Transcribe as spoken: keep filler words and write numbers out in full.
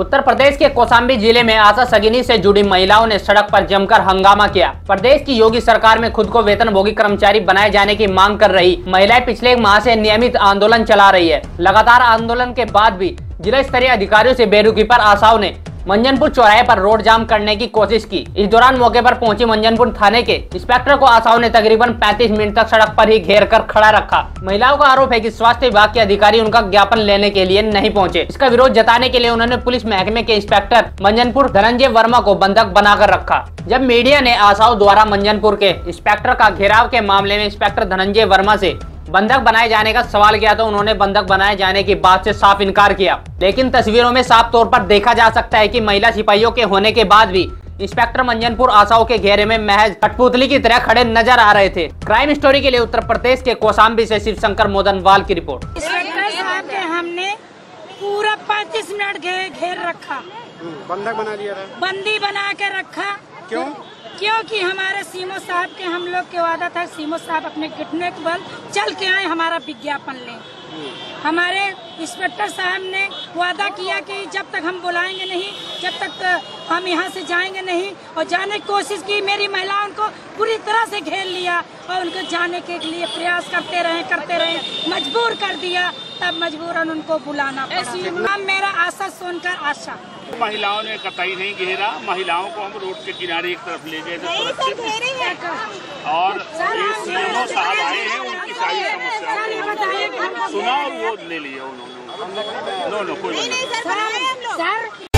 उत्तर प्रदेश के कौशाम्बी जिले में आशा सगिनी से जुड़ी महिलाओं ने सड़क पर जमकर हंगामा किया। प्रदेश की योगी सरकार में खुद को वेतनभोगी कर्मचारी बनाए जाने की मांग कर रही महिलाएं पिछले एक माह से नियमित आंदोलन चला रही है। लगातार आंदोलन के बाद भी जिला स्तरीय अधिकारियों से बेरुखी पर आशाओं ने मंजनपुर चौराहे पर रोड जाम करने की कोशिश की। इस दौरान मौके पर पहुंची मंजनपुर थाने के इंस्पेक्टर को आशाओं ने तकरीबन पैंतीस मिनट तक सड़क पर ही घेर कर खड़ा रखा। महिलाओं का आरोप है कि स्वास्थ्य विभाग के अधिकारी उनका ज्ञापन लेने के लिए नहीं पहुंचे। इसका विरोध जताने के लिए उन्होंने पुलिस महकमे के इंस्पेक्टर मंजनपुर धनंजय वर्मा को बंधक बनाकर रखा। जब मीडिया ने आशाओं द्वारा मंजनपुर के इंस्पेक्टर का घेराव के मामले में इंस्पेक्टर धनंजय वर्मा से बंधक बनाए जाने का सवाल किया तो उन्होंने बंधक बनाए जाने की बात से साफ इनकार किया। लेकिन तस्वीरों में साफ तौर पर देखा जा सकता है कि महिला सिपाहियों के होने के बाद भी इंस्पेक्टर मंजनपुर आशाओं के घेरे में महज कठपुतली की तरह खड़े नजर आ रहे थे। क्राइम स्टोरी के लिए उत्तर प्रदेश के कौशाम्बी से शिवशंकर मोदनवाल की रिपोर्ट। इंस्पेक्टर साहब के हमने पूरा पैंतीस मिनट घेर रखा, बंधक बना लिया, बंदी बना के रखा। क्यों? क्योंकि हमारे सीमो साहब के हम लोग के वादा था, सीमो साहब अपने कितने के बल चल के आए हमारा विज्ञापन लें। हमारे इंस्पेक्टर साहब ने वादा किया कि जब तक हम बुलाएंगे नहीं, जब तक हम यहां से जाएंगे नहीं, और जाने की कोशिश की। मेरी महिलाओं को पूरी तरह से घेर लिया और उनको जाने के लिए प्रयास करते रहे करते रहे मजबूर कर दिया। तब मजबूरन उनको बुलाना पड़ा। मेरा आशा सुनकर आशा। महिलाओं ने कतई नहीं घेरा, महिलाओं को हम रोड के किनारे एक तरफ ले गए और साहब आए हैं उनकी सारी समस्या सुना और वो ले लिया उन्होंने। नो नो कोई